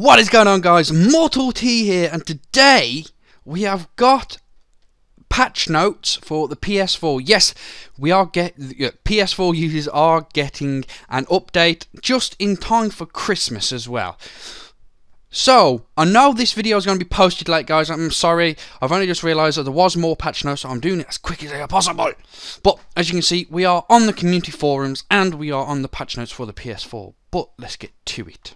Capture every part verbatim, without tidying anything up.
What is going on, guys? Mortal T here, and today we have got patch notes for the P S four. Yes, we are get uh, P S four users are getting an update just in time for Christmas as well. So, I know this video is going to be posted late, guys. I'm sorry. I've only just realised that there was more patch notes, so I'm doing it as quick as possible. But, as you can see, we are on the community forums, and we are on the patch notes for the P S four. But, let's get to it.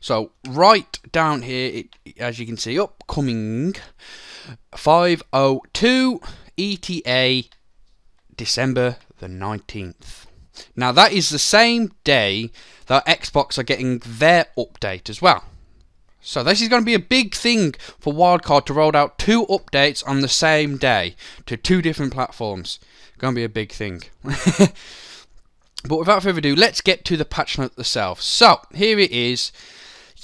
So, right down here, it, as you can see, upcoming five oh two E T A, December the nineteenth. Now that is the same day that Xbox are getting their update as well. So this is going to be a big thing for Wildcard to roll out two updates on the same day to two different platforms. Going to be a big thing. But without further ado, let's get to the patch note itself. So here it is.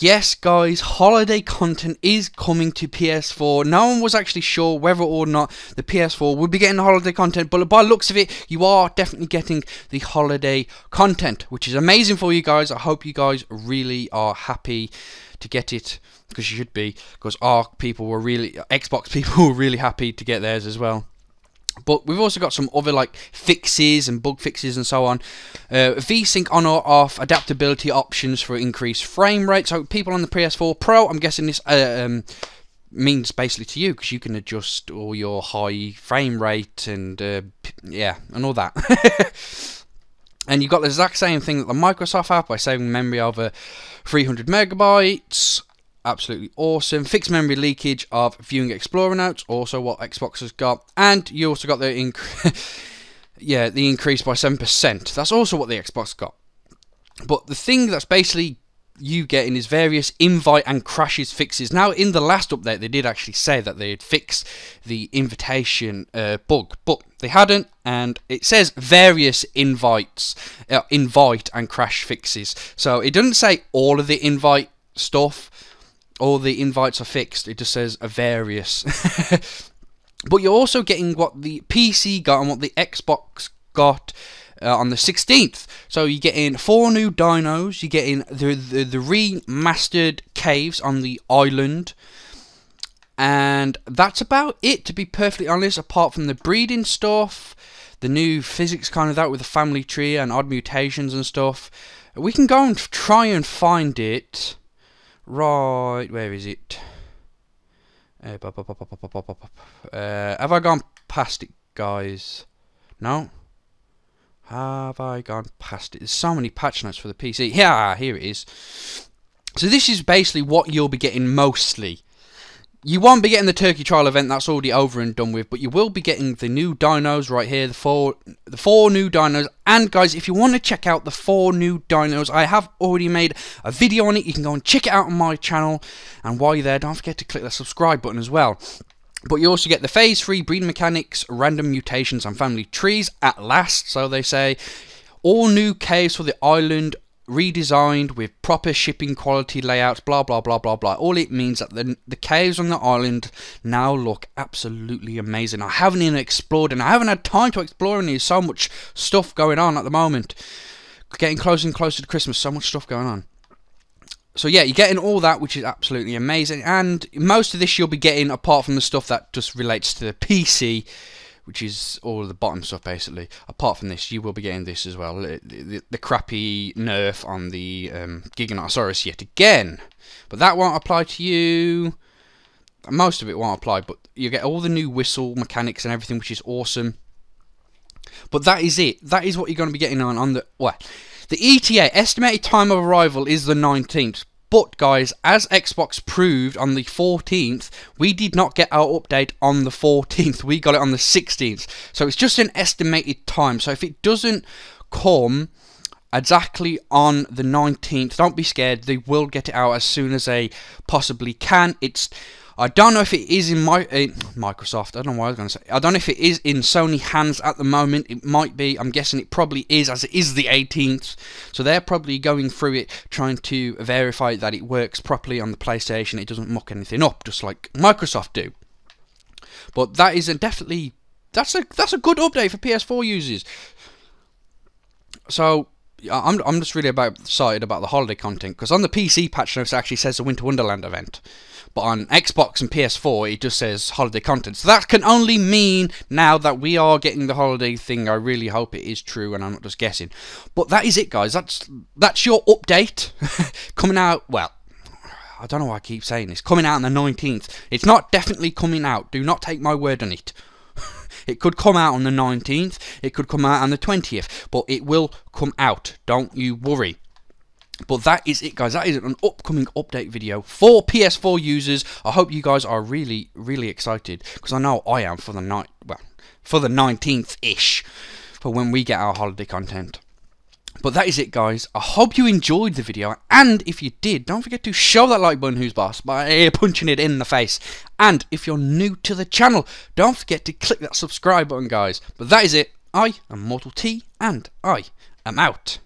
Yes, guys, holiday content is coming to P S four. No one was actually sure whether or not the P S four would be getting the holiday content, but by the looks of it, you are definitely getting the holiday content, which is amazing for you guys. I hope you guys really are happy to get it, because you should be, because our people were really, Xbox people were really happy to get theirs as well. But we've also got some other like fixes and bug fixes and so on. Uh, V sync on or off, adaptability options for increased frame rate. So people on the P S four Pro, I'm guessing this uh, um, means basically to you, because you can adjust all your high frame rate and uh, yeah, and all that. And you've got the exact same thing that the Microsoft have by saving memory over three hundred megabytes. Absolutely awesome. Fixed memory leakage of viewing Explorer notes, also what Xbox has got. And you also got the inc yeah, the increase by seven percent. That's also what the Xbox got. But the thing that's basically you getting is various invite and crashes fixes. Now, in the last update, they did actually say that they had fixed the invitation uh, bug, but they hadn't, and it says various invites, uh, invite and crash fixes. So it doesn't say all of the invite stuff. All the invites are fixed. It just says a various. But you're also getting what the P C got and what the Xbox got uh, on the sixteenth. So you're getting four new dinos. You're getting the, the, the remastered caves on the island. And that's about it, to be perfectly honest, apart from the breeding stuff, the new physics kind of that with the family tree and odd mutations and stuff. We can go and try and find it. Right, where is it? Uh, pop, pop, pop, pop, pop, pop, pop. Uh, have I gone past it, guys? No? Have I gone past it? There's so many patch notes for the P C. Yeah, here it is. So this is basically what you'll be getting mostly. You won't be getting the Turkey Trial event, that's already over and done with, but you will be getting the new dinos right here, the four the four new dinos. And guys, if you want to check out the four new dinos, I have already made a video on it. You can go and check it out on my channel, and while you're there, don't forget to click the subscribe button as well. But you also get the phase three breeding mechanics, random mutations and family trees at last, so they say. All new caves for the island, redesigned with proper shipping quality layouts, blah blah blah blah blah. All it means that the, the caves on the island now look absolutely amazing. I haven't even explored, and I haven't had time to explore, and there's so much stuff going on at the moment. Getting closer and closer to Christmas, so much stuff going on. So yeah, you're getting all that, which is absolutely amazing. And most of this you'll be getting, apart from the stuff that just relates to the P C, which is all the bottom stuff, basically. Apart from this, you will be getting this as well. The, the, the crappy nerf on the um, Giganotosaurus yet again. But that won't apply to you. Most of it won't apply, but you get all the new whistle mechanics and everything, which is awesome. But that is it. That is what you're going to be getting on, on the... Well, the E T A, estimated time of arrival, is the nineteenth. But, guys, as Xbox proved on the fourteenth, we did not get our update on the fourteenth. We got it on the sixteenth. So it's just an estimated time. So if it doesn't come exactly on the nineteenth, don't be scared. They will get it out as soon as they possibly can. It's... I don't know if it is in my in Microsoft. I don't know what I was going to say. I don't know if it is in Sony hands at the moment. It might be. I'm guessing it probably is, as it is the eighteenth. So they're probably going through it, trying to verify that it works properly on the PlayStation. It doesn't muck anything up, just like Microsoft do. But that is a definitely that's a that's a good update for P S four users. So I'm I'm just really about excited about the holiday content, because on the P C patch notes it actually says the Winter Wonderland event, but on Xbox and P S four it just says holiday content. So that can only mean now that we are getting the holiday thing. I really hope it is true and I'm not just guessing. But that is it, guys. That's that's your update coming out. Well, I don't know why I keep saying this. Coming out on the nineteenth. It's not definitely coming out. Do not take my word on it. It could come out on the nineteenth, it could come out on the twentieth, but it will come out, don't you worry. But that is it, guys. That is an upcoming update video for P S four users. I hope you guys are really, really excited, because I know I am for the night, well, for the nineteenth-ish, for when we get our holiday content. But that is it, guys. I hope you enjoyed the video, and if you did, don't forget to show that like button, who's boss, by punching it in the face. And if you're new to the channel, don't forget to click that subscribe button, guys. But that is it. I am Mortal T, and I am out.